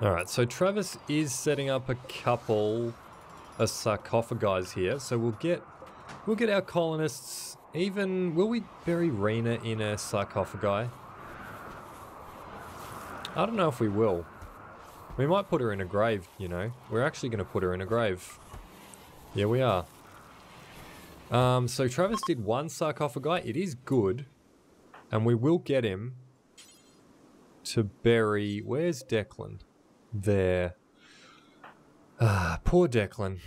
Alright, so Travis is setting up a couple of sarcophagi here, so we'll get our colonists. Even will we bury Rina in a sarcophagi? I don't know if we will. We might put her in a grave, you know. We're actually going to put her in a grave. Yeah, we are. So Travis did one sarcophagi. It is good. And we will get him to bury... Where's Declan? There. Ah, poor Declan.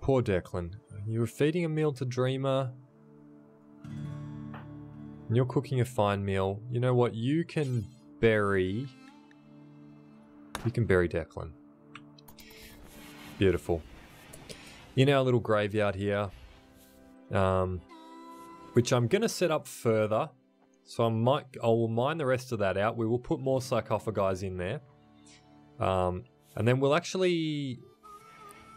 Poor Declan. You were feeding a meal to Dreamer. And you're cooking a fine meal. You know what? You can bury... You can bury Declan. Beautiful. In our little graveyard here. Which I'm going to set up further. So I will mine the rest of that out. We will put more sarcophagi in there. And then we'll actually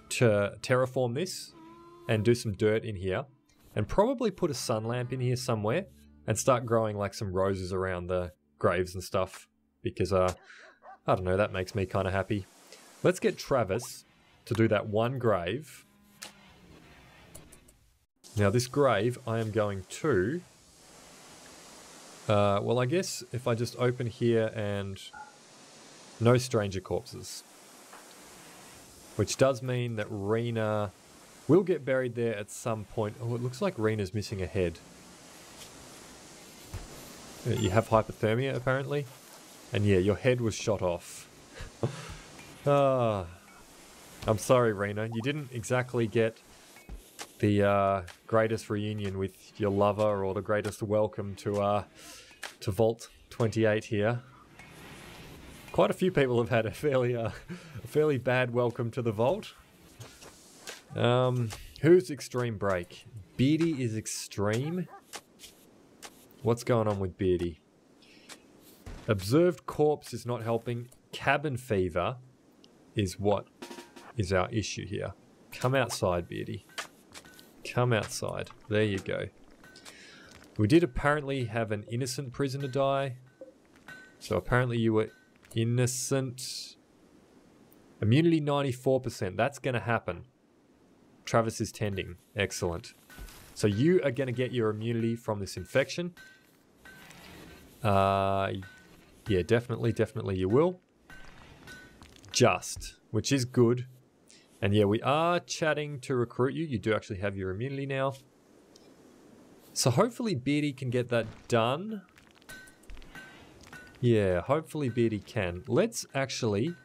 terraform this and do some dirt in here. And probably put a sun lamp in here somewhere. And start growing like some roses around the graves and stuff. Because, I don't know, that makes me kind of happy. Let's get Travis to do that one grave. Now this grave I am going to... well, I guess if I just open here and no stranger corpses. Which does mean that Rina will get buried there at some point. Oh, it looks like Rina's missing a head. You have hypothermia apparently. And yeah, your head was shot off. I'm sorry, Rina. You didn't exactly get the greatest reunion with your lover or the greatest welcome to Vault 28 here. Quite a few people have had a fairly bad welcome to the Vault. Who's extreme break? Beardy is extreme? What's going on with Beardy? Observed corpse is not helping. Cabin fever is what is our issue here. Come outside, Beardy. Come outside. There you go. We did apparently have an innocent prisoner die. So apparently you were innocent. Immunity 94%. That's going to happen. Travis is tending. Excellent. So you are going to get your immunity from this infection. Yeah, definitely you will. Just, which is good. And yeah, we are chatting to recruit you. You do actually have your immunity now. So hopefully Beardy can get that done. Yeah, hopefully Beardy can. Let's actually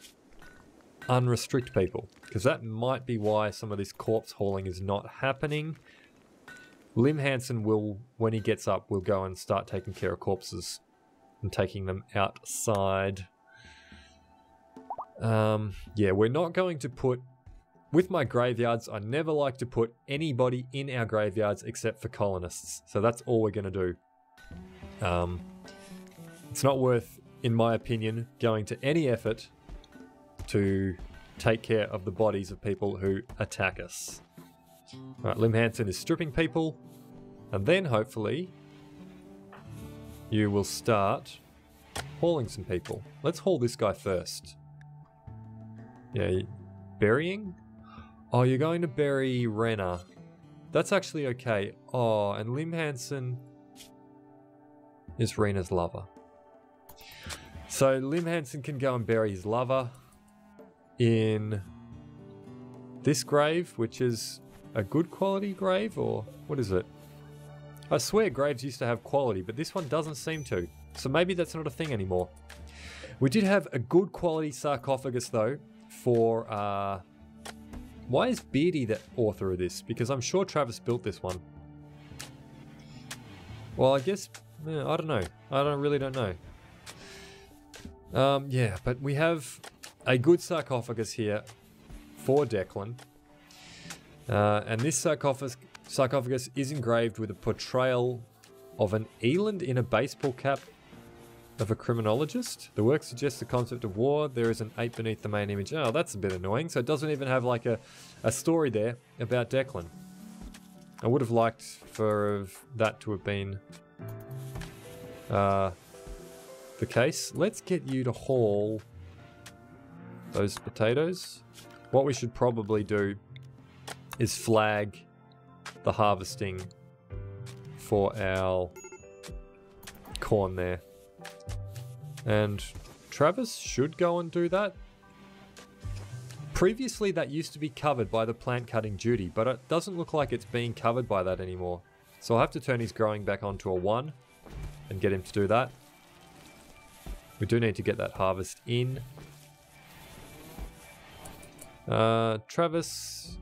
unrestrict people, because that might be why some of this corpse hauling is not happening. Lim Hansen will, when he gets up, will go and start taking care of corpses. And taking them outside. Yeah, we're not going to put... With my graveyards, I never like to put anybody in our graveyards except for colonists. So that's all we're going to do. It's not worth, in my opinion, going to any effort to take care of the bodies of people who attack us. Alright, Lim Hansen is stripping people. And then hopefully... You will start hauling some people. Let's haul this guy first. Yeah, burying? Oh, you're going to bury Rena. That's actually okay. Oh, and Lim Hansen is Rena's lover. So Lim Hansen can go and bury his lover in this grave, which is a good quality grave, or what is it? I swear graves used to have quality, but this one doesn't seem to. So maybe that's not a thing anymore. We did have a good quality sarcophagus though for... Why is Beardy the author of this? Because I'm sure Travis built this one. Well, I guess... I don't know. I really don't know. Yeah, but we have a good sarcophagus here for Declan. And this sarcophagus is engraved with a portrayal of an eland in a baseball cap of a criminologist. The work suggests the concept of war. There is an ape beneath the main image. Oh, that's a bit annoying. So it doesn't even have like a story there about Declan. I would have liked for that to have been the case. Let's get you to haul those potatoes. What we should probably do is flag the harvesting for our corn there. And Travis should go and do that. Previously, that used to be covered by the plant cutting duty, but it doesn't look like it's being covered by that anymore. So I'll have to turn his growing back onto a 1 and get him to do that. We do need to get that harvest in. Travis,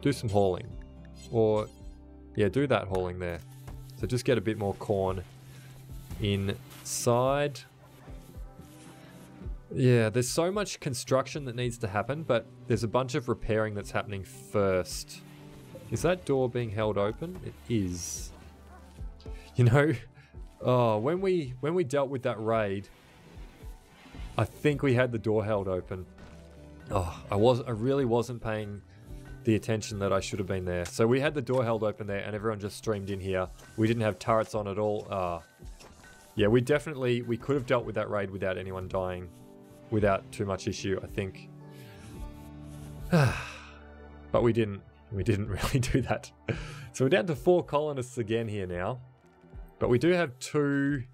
do some hauling. Or, yeah, do that hauling there. So just get a bit more corn inside. Yeah, there's so much construction that needs to happen, but there's a bunch of repairing that's happening first. Is that door being held open? It is. You know, oh, when we dealt with that raid, I think we had the door held open. Oh, I really wasn't paying the attention that I should have been there. So we had the door held open there and everyone just streamed in here. We didn't have turrets on at all. Yeah, we could have dealt with that raid without anyone dying. Without too much issue, I think. But we didn't really do that. So we're down to 4 colonists again here now. But we do have 2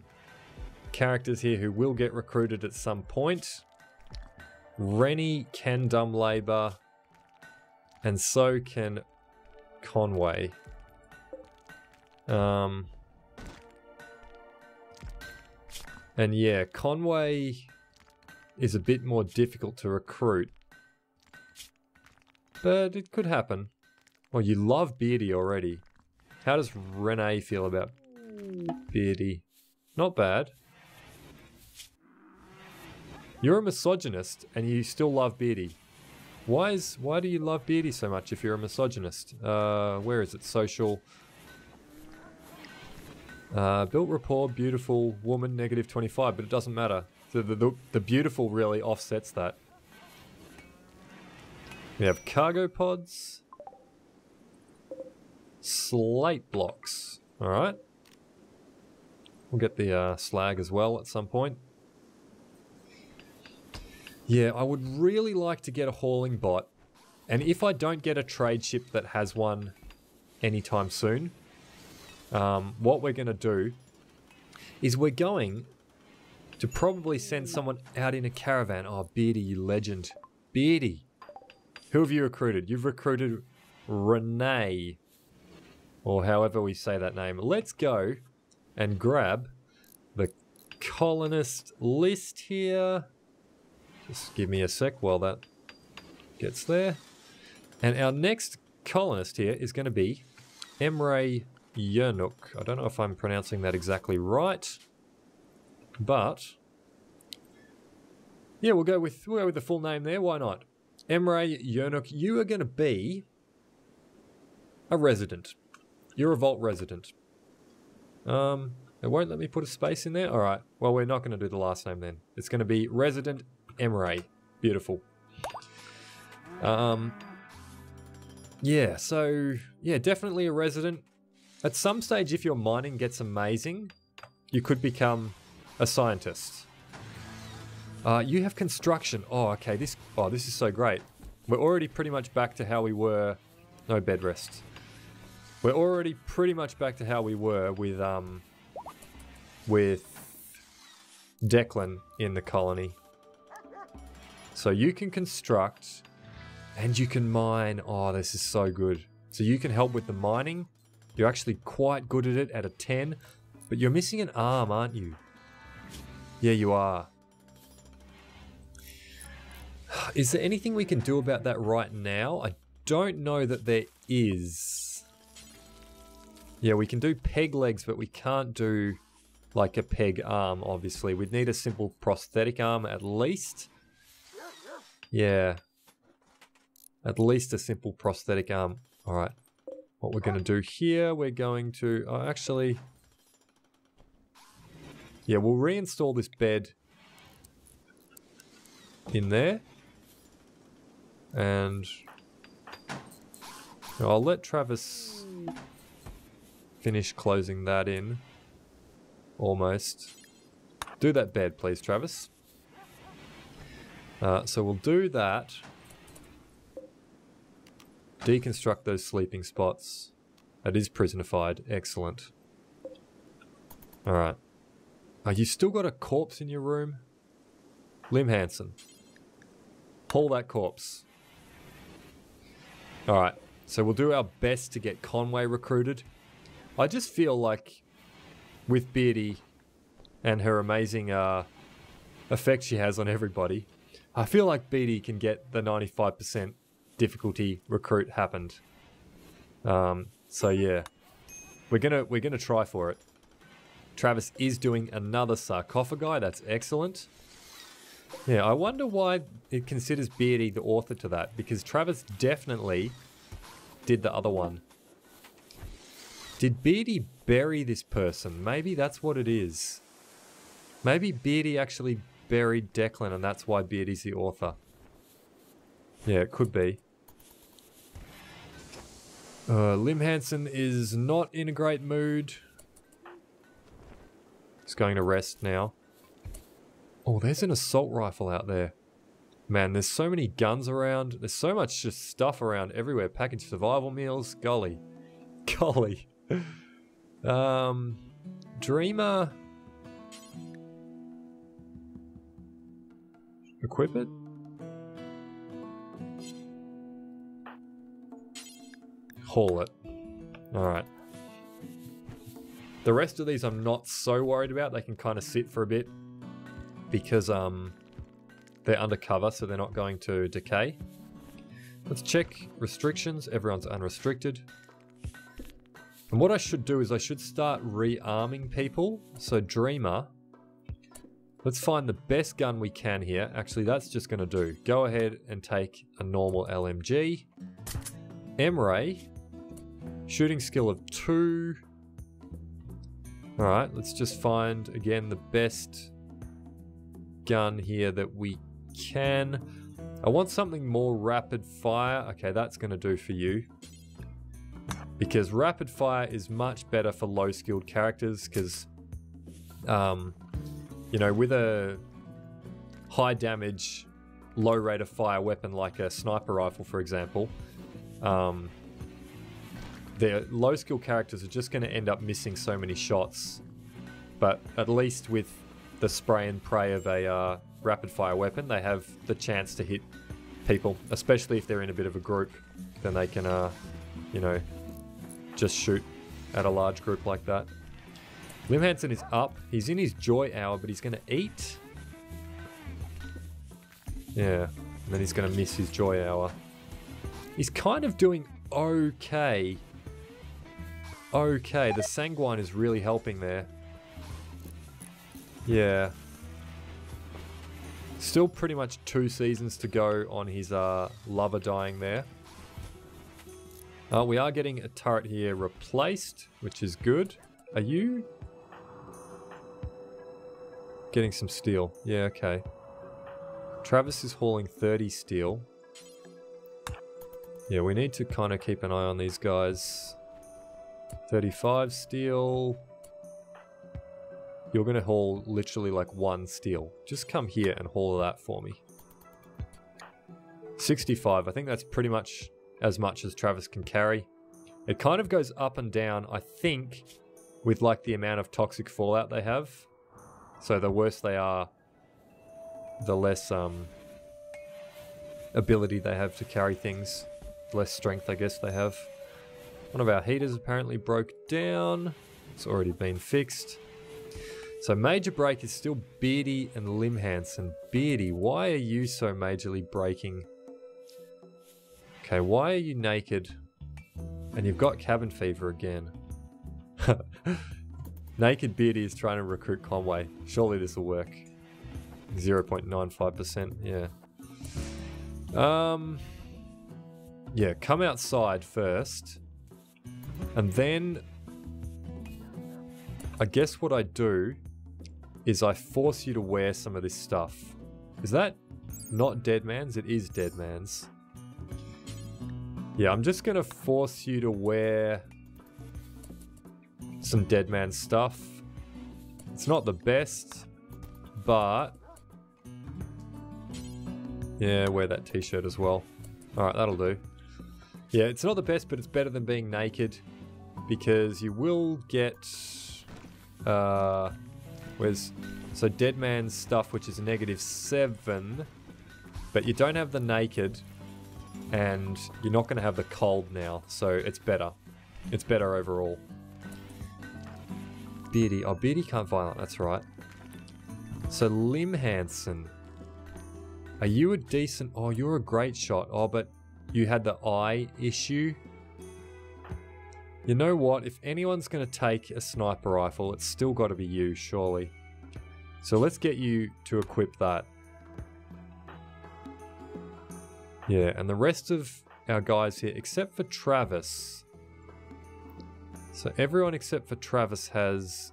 characters here who will get recruited at some point. Rennie can dumb labor, and so can Conway. And yeah, Conway is a bit more difficult to recruit. But it could happen. Well, you love Beardy already. How does Renee feel about Beardy? Not bad. You're a misogynist and you still love Beardy. Why do you love Beardy so much if you're a misogynist? Where is it? Social. Built rapport, beautiful, woman, negative 25, but it doesn't matter. The beautiful really offsets that. We have cargo pods. Slate blocks. Alright. We'll get the slag as well at some point. Yeah, I would really like to get a hauling bot. And if I don't get a trade ship that has one anytime soon, what we're going to do is we're going to probably send someone out in a caravan. Oh, Beardy, you legend. Beardy. Who have you recruited? You've recruited Renee. Or however we say that name. Let's go and grab the colonist list here. Just give me a sec while that gets there. And our next colonist here is going to be Emre Yernuk. I don't know if I'm pronouncing that exactly right, but yeah, we'll go with the full name there. Why not? Emre Yernuk, you are going to be a resident. You're a Vault resident. It won't let me put a space in there. All right. Well, we're not going to do the last name then. It's going to be Resident Emre. Beautiful. Yeah. So yeah, definitely a resident. At some stage, if your mining gets amazing, you could become a scientist. You have construction. Oh, okay. This is so great. We're already pretty much back to how we were. No bed rest. We're already pretty much back to how we were with Declan in the colony. So you can construct and you can mine. Oh, this is so good. So you can help with the mining. You're actually quite good at it at a 10, but you're missing an arm, aren't you? Yeah, you are. Is there anything we can do about that right now? I don't know that there is. Yeah, we can do peg legs, but we can't do like a peg arm, obviously. We'd need a simple prosthetic arm at least. Yeah. At least a simple prosthetic arm. All right. What we're going to do here, we're going to... Oh, actually... Yeah, we'll reinstall this bed in there. And I'll let Travis finish closing that in. Almost. Do that bed, please, Travis. So we'll do that. Deconstruct those sleeping spots. That is prisonified. Excellent. Alright. You still got a corpse in your room? Lim Hansen. Pull that corpse. Alright. So we'll do our best to get Conway recruited. I just feel like with Beardy and her amazing effect she has on everybody, I feel like Beardy can get the 95% difficulty recruit happened. So yeah, we're gonna try for it. Travis is doing another sarcophagi. That's excellent. Yeah, I wonder why it considers Beardy the author to that, because Travis definitely did the other one. Did Beardy bury this person? Maybe that's what it is. Maybe Beardy actually buried Declan and that's why Beardy's the author. Yeah, it could be. Lim Hansen is not in a great mood. He's going to rest now. Oh, there's an assault rifle out there. Man, there's so many guns around. There's so much just stuff around everywhere. Packaged survival meals. Golly. Golly. Dreamer. Equip it. Haul it. Alright. The rest of these I'm not so worried about. They can kind of sit for a bit because they're undercover, so they're not going to decay. Let's check restrictions. Everyone's unrestricted. And what I should do is I should start rearming people. So Dreamer, let's find the best gun we can here. Actually, that's just going to do. Go ahead and take a normal LMG. Emre, shooting skill of 2. Alright, let's just find again the best gun here that we can. I want something more rapid fire. Okay, that's going to do for you. Because rapid fire is much better for low skilled characters because, you know, with a high damage, low rate of fire weapon like a sniper rifle, for example, the low skill characters are just going to end up missing so many shots. But at least with the spray and pray of a rapid fire weapon, they have the chance to hit people, especially if they're in a bit of a group. Then they can, you know, just shoot at a large group like that. Lim Hansen is up. He's in his joy hour, but he's going to eat. Yeah, and then he's going to miss his joy hour. He's kind of doing okay. Okay, the sanguine is really helping there. Yeah. Still pretty much 2 seasons to go on his lover dying there. We are getting a turret here replaced, which is good. Are you getting some steel? Yeah, okay. Travis is hauling 30 steel. Yeah, we need to kind of keep an eye on these guys. 35 steel. You're going to haul literally like 1 steel. Just come here and haul that for me. 65. I think that's pretty much as Travis can carry. It kind of goes up and down, I think, with like the amount of toxic fallout they have. So the worse they are, the less ability they have to carry things. Less strength, I guess, they have. One of our heaters apparently broke down. It's already been fixed. So major break is still Beardy and Lim Hansen. Beardy, why are you so majorly breaking? Okay, why are you naked? And you've got cabin fever again. Naked Beardy is trying to recruit Conway. Surely this will work. 0.95%, yeah. Yeah, come outside first. And then I guess what I do is I force you to wear some of this stuff. Is that not Dead Man's? It is Dead Man's. Yeah, I'm just going to force you to wear some Dead Man's stuff. It's not the best, but Yeah, wear that t-shirt as well. Alright, that'll do. Yeah, it's not the best, but it's better than being naked, because you will get... So dead man's stuff, which is -7, but you don't have the naked, and you're not going to have the cold now, so it's better. It's better overall. Beardy. Oh, Beardy can't violent, that's right. So Lim Hansen. Are you a decent... Oh, you're a great shot. Oh, but you had the eye issue. You know what? If anyone's going to take a sniper rifle, it's still got to be you, surely. So let's get you to equip that. Yeah, and the rest of our guys here, except for Travis. So everyone except for Travis has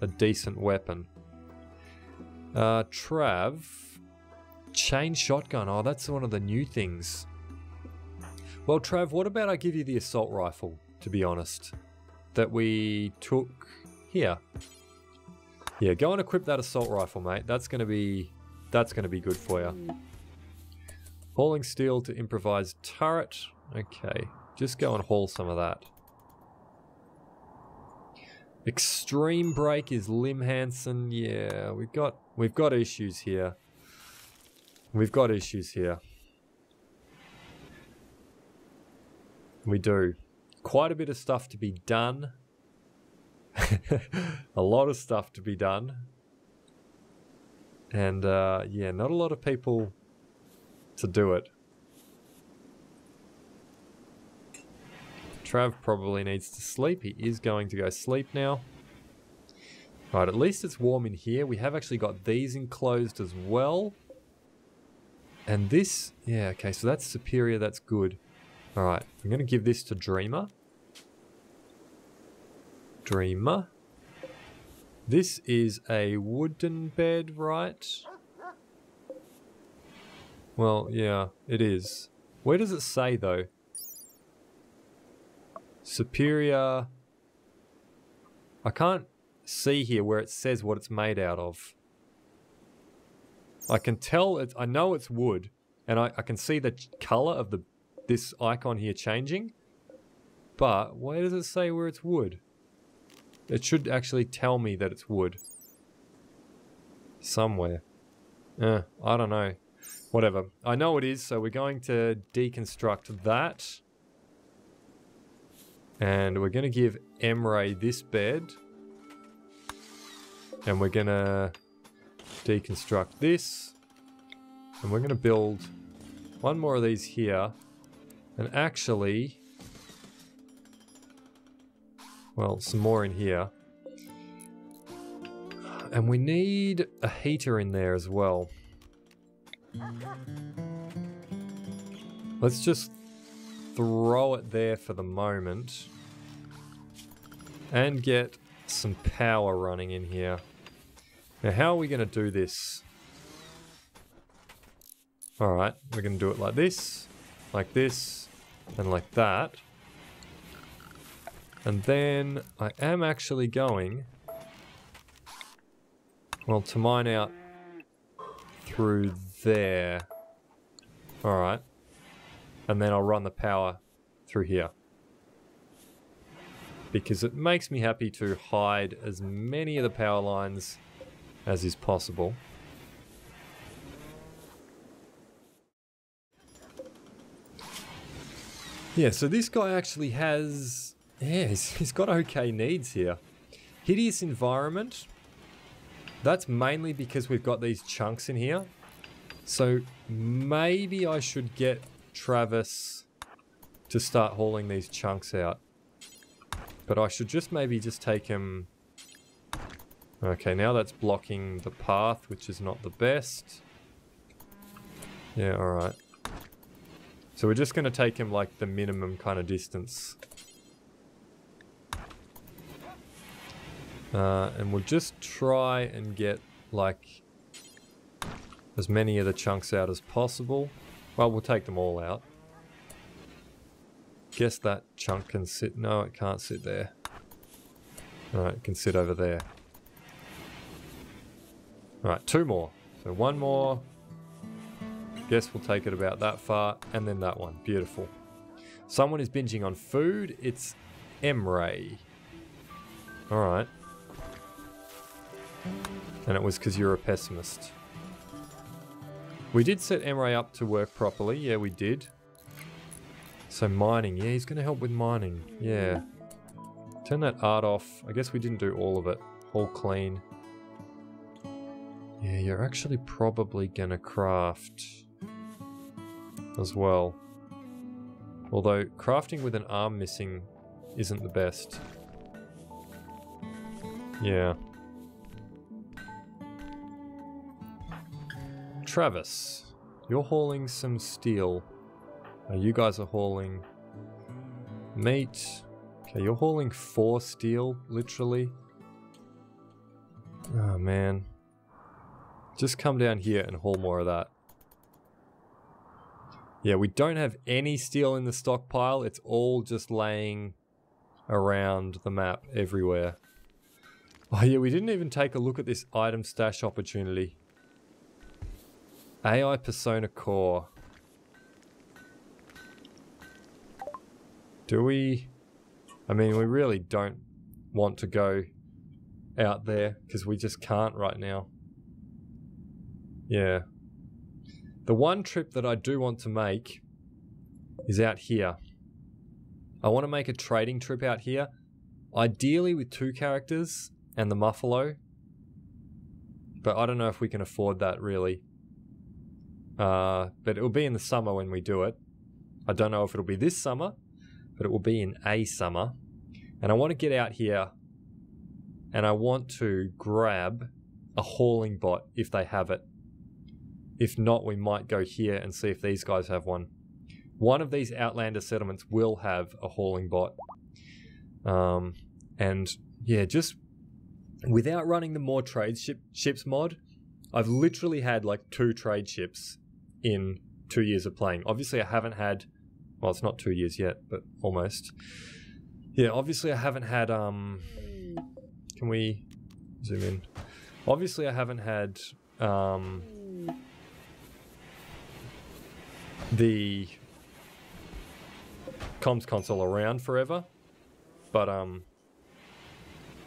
a decent weapon. Trav... Chain shotgun. Oh, that's one of the new things. Well, Trav, what about I give you the assault rifle, to be honest, that we took here. Yeah, go and equip that assault rifle, mate. That's gonna be good for you. Hauling steel to improvised turret. Okay, just go and haul some of that. Extreme break is Lim Hansen. Yeah, we've got issues here. We've got issues here. We do. Quite a bit of stuff to be done. A lot of stuff to be done. And yeah, not a lot of people to do it. Trav probably needs to sleep. He is going to go sleep now. Right, at least it's warm in here. We have actually got these enclosed as well. And this, yeah, okay, so that's superior, that's good. All right, I'm going to give this to Dreamer. Dreamer. This is a wooden bed, right? Well, yeah, it is. Where does it say, though? Superior. I can't see here where it says what it's made out of. I can tell, I know it's wood, and I can see the colour of this icon here changing, but why does it say where it's wood? It should actually tell me that it's wood. Somewhere. I don't know. Whatever. I know it is, so we're going to deconstruct that. And we're going to give Emre this bed. And we're going to... deconstruct this, and we're going to build one more of these here, and actually, well, some more in here, and we need a heater in there as well. Let's just throw it there for the moment and get some power running in here. Now, how are we going to do this? Alright, we're going to do it like this, and like that. And then I am actually going, well, to mine out through there. Alright. And then I'll run the power through here. Because it makes me happy to hide as many of the power lines as is possible. Yeah, so this guy actually has... yeah, he's got okay needs here. Hideous environment. That's mainly because we've got these chunks in here. So maybe I should get Travis to start hauling these chunks out. But I should just maybe just take him... okay, now that's blocking the path, which is not the best. Yeah, alright. So we're just going to take him like the minimum kind of distance. And we'll just try and get like as many of the chunks out as possible. Well, we'll take them all out. Guess that chunk can sit. No, it can't sit there. Alright, it can sit over there. Alright, two more. So one more. Guess we'll take it about that far, and then that one. Beautiful. Someone is binging on food. It's Emre. Alright. And it was because you're a pessimist. We did set Emre up to work properly. Yeah, we did. So mining. Yeah, he's going to help with mining. Yeah. Turn that art off. I guess we didn't do all of it. All clean. Yeah, you're actually probably going to craft as well. Although, crafting with an arm missing isn't the best. Yeah. Travis, you're hauling some steel. You guys are hauling meat. Okay, you're hauling 4 steel, literally. Oh, man. Just come down here and haul more of that. Yeah, we don't have any steel in the stockpile. It's all just laying around the map everywhere. Oh yeah, we didn't even take a look at this item stash opportunity. AI Persona Core. Do we... I mean, we really don't want to go out there because we just can't right now. Yeah. The one trip that I do want to make is out here. I want to make a trading trip out here, ideally with 2 characters and the Muffalo. But I don't know if we can afford that really. But it will be in the summer when we do it. I don't know if it'll be this summer, but it will be in a summer. And I want to get out here and I want to grab a hauling bot if they have it. If not, we might go here and see if these guys have one. One of these Outlander settlements will have a hauling bot. And yeah, just without running the more trade ships mod, I've literally had like 2 trade ships in 2 years of playing. Obviously, I haven't had, well, it's not 2 years yet, but almost. Yeah, obviously I haven't had, can we zoom in? Obviously I haven't had, the comms console around forever, but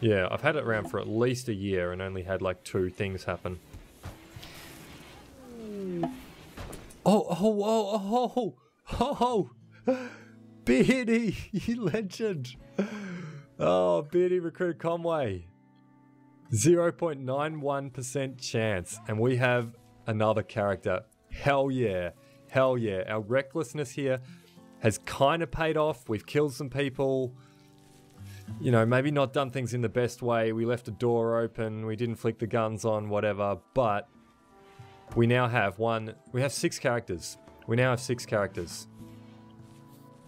yeah, I've had it around for at least a year and only had like 2 things happen. Oh, Beardy, you legend. Oh, Beardy recruited Conway. 0.91% chance, and we have another character. Hell yeah. Hell yeah, our recklessness here has kind of paid off. We've killed some people, you know, maybe not done things in the best way. We left a door open, we didn't flick the guns on, whatever, but we now have we have 6 characters. We now have 6 characters.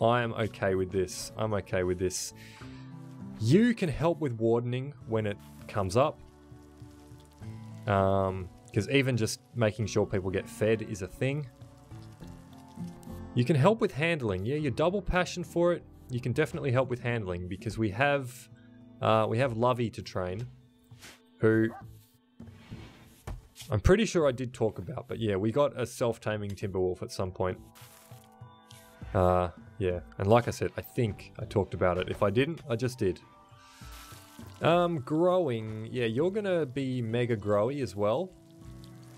I am okay with this. I'm okay with this. You can help with wardening when it comes up. Because even just making sure people get fed is a thing. You can help with handling. Yeah, your double passion for it, you can definitely help with handling because we have Lovey to train, who I'm pretty sure I did talk about, but yeah, we got a self-taming Timberwolf at some point. Yeah, and like I said, I think I talked about it. If I didn't, I just did. Growing. Yeah, you're gonna be mega growy as well,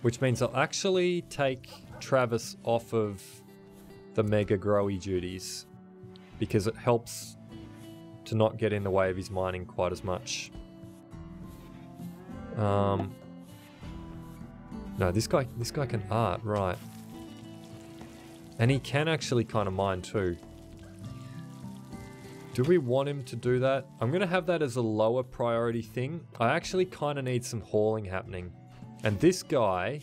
which means I'll actually take Travis off of the mega growy duties because it helps to not get in the way of his mining quite as much. No, this guy can art, right. And he can actually kind of mine too. Do we want him to do that? I'm gonna have that as a lower priority thing. I actually kind of need some hauling happening. And this guy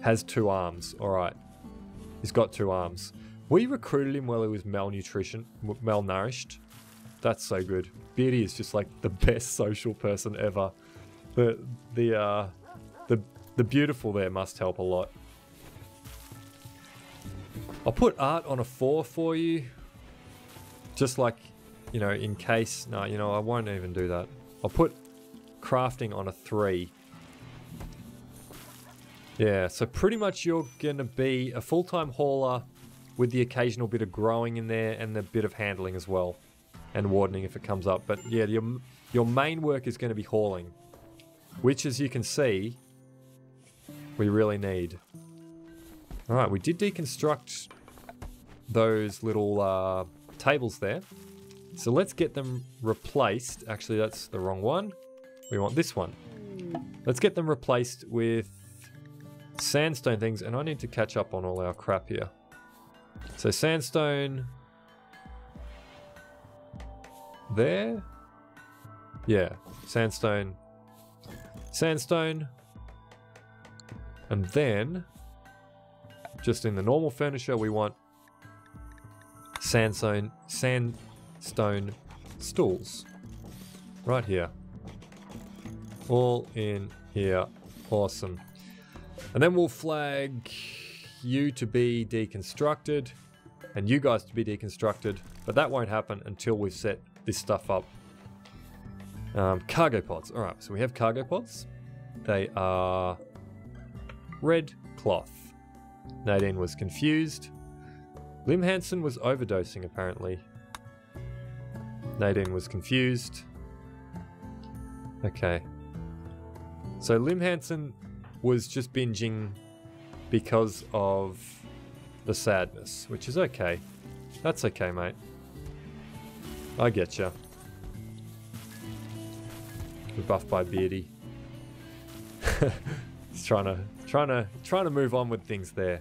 has 2 arms, all right. He's got 2 arms. We recruited him while he was malnourished. That's so good. Beardy is just like the best social person ever. The beautiful there must help a lot. I'll put art on a 4 for you. Just like, you know, in case, no, you know, I won't even do that. I'll put crafting on a 3. Yeah, so pretty much you're going to be a full-time hauler with the occasional bit of growing in there and the bit of handling as well, and wardening if it comes up. But yeah, your main work is going to be hauling, which, as you can see, we really need. All right, we did deconstruct those little tables there. So let's get them replaced. Actually, that's the wrong one. We want this one. Let's get them replaced with sandstone things, and I need to catch up on all our crap here. So sandstone there. Yeah, sandstone. Sandstone. And then, just in the normal furniture, we want sandstone stools. Right here. All in here. Awesome. And then we'll flag you to be deconstructed and you guys to be deconstructed, but that won't happen until we've set this stuff up. Cargo pods. All right, so we have cargo pods. They are red cloth. Nadine was confused. Lim Hansen was overdosing, apparently. Nadine was confused. Okay. So Lim Hansen was just binging because of the sadness, which is okay. That's okay, mate. I get ya. Rebuffed by Beardy. He's trying to move on with things there.